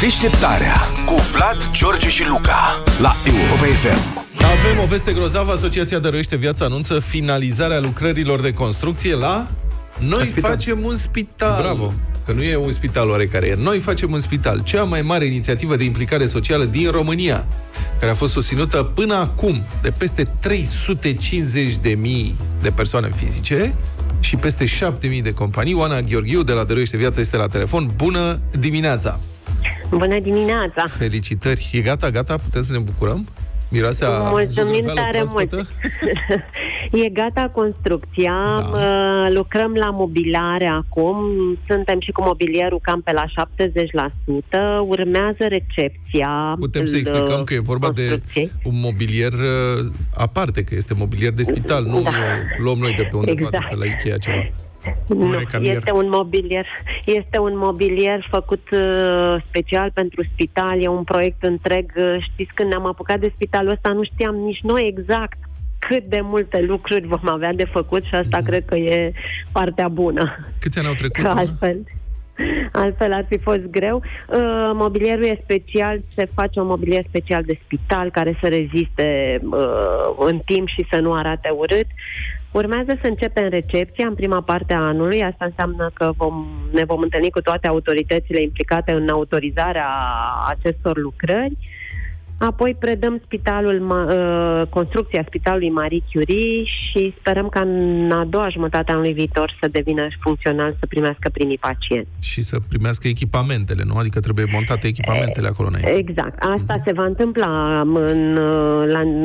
Deșteptarea cu Vlad, George și Luca la Europa FM. Avem o veste grozavă. Asociația Dăruiește Viață anunță finalizarea lucrărilor de construcție la Noi Facem un Spital. Bravo! Că nu e un spital oarecare, e Noi Facem un Spital, cea mai mare inițiativă de implicare socială din România, care a fost susținută până acum de peste 350.000 de persoane fizice și peste 7.000 de companii. Oana Gheorghiu de la Dăruiește Viață este la telefon. Bună dimineața! Bună dimineața! Felicitări! E gata, gata? Putem să ne bucurăm? Miroasea zugrăveală proaspătă? E gata construcția, da. Lucrăm la mobilare acum, suntem și cu mobilierul cam pe la 70%, urmează recepția. Putem să explicăm că e vorba de un mobilier aparte, că este mobilier de spital, nu luăm noi de pe undeva, exact, de pe la Ikea ceva. Nu, este un mobilier făcut special pentru spital, e un proiect întreg. Știți, când ne-am apucat de spitalul ăsta, nu știam nici noi exact cât de multe lucruri vom avea de făcut și asta cred că e partea bună. Câți ani au trecut? Altfel ar fi fost greu. Mobilierul e special, se face un mobilier special de spital care să reziste în timp și să nu arate urât. Urmează să începem recepția în prima parte a anului. Asta înseamnă că ne vom întâlni cu toate autoritățile implicate în autorizarea acestor lucrări. Apoi predăm construcția spitalului Marie Curie și sperăm ca în a doua jumătate a anului viitor să devină funcțional, să primească primii pacienți. Și să primească echipamentele, nu? Adică trebuie montate echipamentele acolo înainte. Exact. Asta se va întâmpla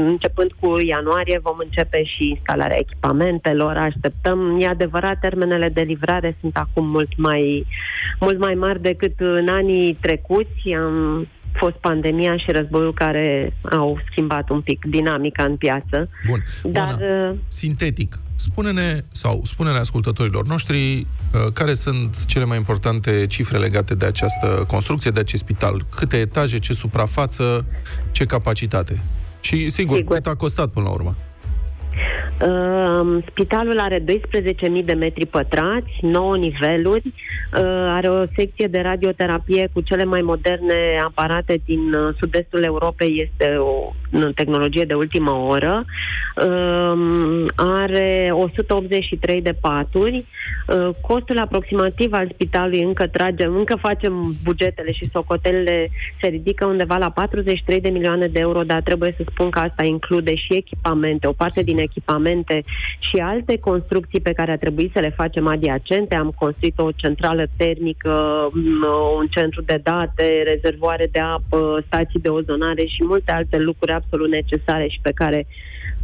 începând cu ianuarie. Vom începe și instalarea echipamentelor. Așteptăm. E adevărat, termenele de livrare sunt acum mult mai mari decât în anii trecuți. A fost pandemia și războiul care au schimbat un pic dinamica în piață. Bun. Dar Oana, sintetic, spune-ne ascultătorilor noștri care sunt cele mai importante cifre legate de această construcție, de acest spital. Câte etaje, ce suprafață, ce capacitate. Și sigur, cât a costat până la urmă? Spitalul are 12.000 de metri pătrați, 9 niveluri, are o secție de radioterapie cu cele mai moderne aparate din sud-estul Europei, este o tehnologie de ultimă oră, are 183 de paturi, costul aproximativ al spitalului încă facem bugetele și socotelele, se ridică undeva la 43 de milioane de euro, dar trebuie să spun că asta include și echipamente, o parte din echipamente și alte construcții pe care a trebuit să le facem adiacente. Am construit o centrală termică, un centru de date, rezervoare de apă, stații de ozonare și multe alte lucruri absolut necesare și pe care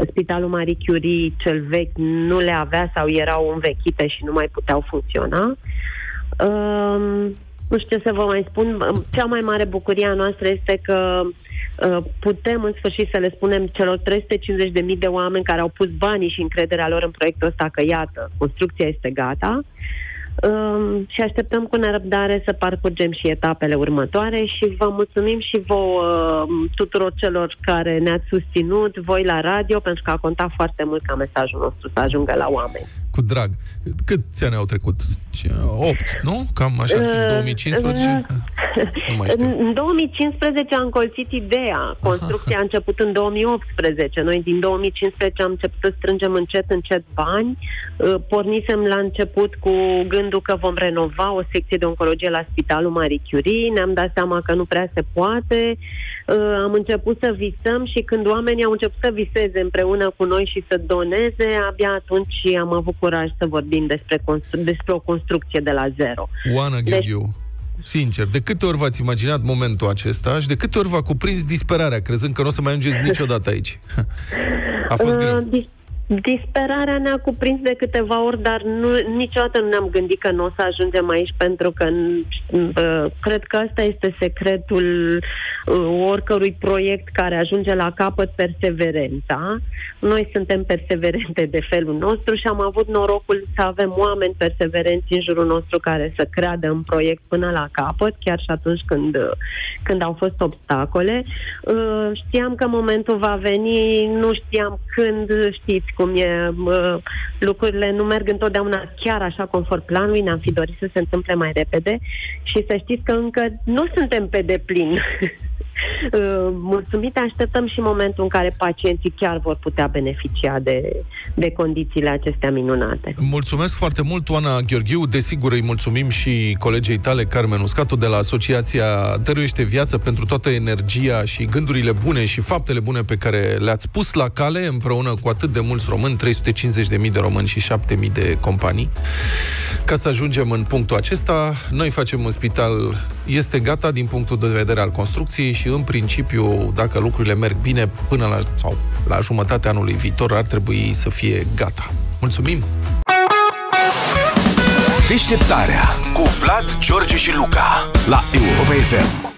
Spitalul Marie Curie cel vechi nu le avea sau erau învechite și nu mai puteau funcționa. Nu știu ce să vă mai spun. Cea mai mare bucurie a noastră este că putem în sfârșit să le spunem celor 350.000 de oameni care au pus banii și încrederea lor în proiectul ăsta că iată, construcția este gata și așteptăm cu nerăbdare să parcurgem și etapele următoare și vă mulțumim și vouă, tuturor celor care ne-ați susținut, voi la radio, pentru că a contat foarte mult ca mesajul nostru să ajungă la oameni. Cu drag. Câți ani au trecut? 8, nu? Cam așa, în 2015? Nu mai știu. În 2015 am colțit ideea. Construcția a început în 2018. Noi din 2015 am început să strângem încet bani. Pornisem la început cu gândul că vom renova o secție de oncologie la Spitalul Marie Curie. Ne-am dat seama că nu prea se poate. Am început să visăm și când oamenii au început să viseze împreună cu noi și să doneze, abia atunci am avut curaj să vorbim despre o construcție de la zero. Oana Gheorghiu, sincer, de câte ori v-ați imaginat momentul acesta și de câte ori v-a cuprins disperarea, crezând că nu o să mai ajungeți niciodată aici? A fost greu. Disperarea ne-a cuprins de câteva ori, dar niciodată nu ne-am gândit că nu o să ajungem aici, pentru că cred că asta este secretul oricărui proiect care ajunge la capăt, perseverența. Noi suntem perseverente de felul nostru și am avut norocul să avem oameni perseverenți în jurul nostru care să creadă în proiect până la capăt, chiar și atunci când au fost obstacole. Știam că momentul va veni, nu știam când, știți cum e, lucrurile nu merg întotdeauna chiar așa conform planului, ne-am fi dorit să se întâmple mai repede și să știți că încă nu suntem pe deplin mulțumite, așteptăm și momentul în care pacienții chiar vor putea beneficia de condițiile acestea minunate. Mulțumesc foarte mult, Oana Gheorghiu. Desigur, îi mulțumim și colegei tale, Carmen Uscatu, de la Asociația Dăruiește Viață, pentru toată energia și gândurile bune și faptele bune pe care le-ați pus la cale împreună cu atât de mulți români, 350.000 de români și 7.000 de companii. Ca să ajungem în punctul acesta, Noi Facem un Spital este gata din punctul de vedere al construcției și în principiu, dacă lucrurile merg bine, până la, sau la jumătatea anului viitor ar trebui să fie gata. Mulțumim! Deșteptarea cu Vlad, George și Luca la Europa FM.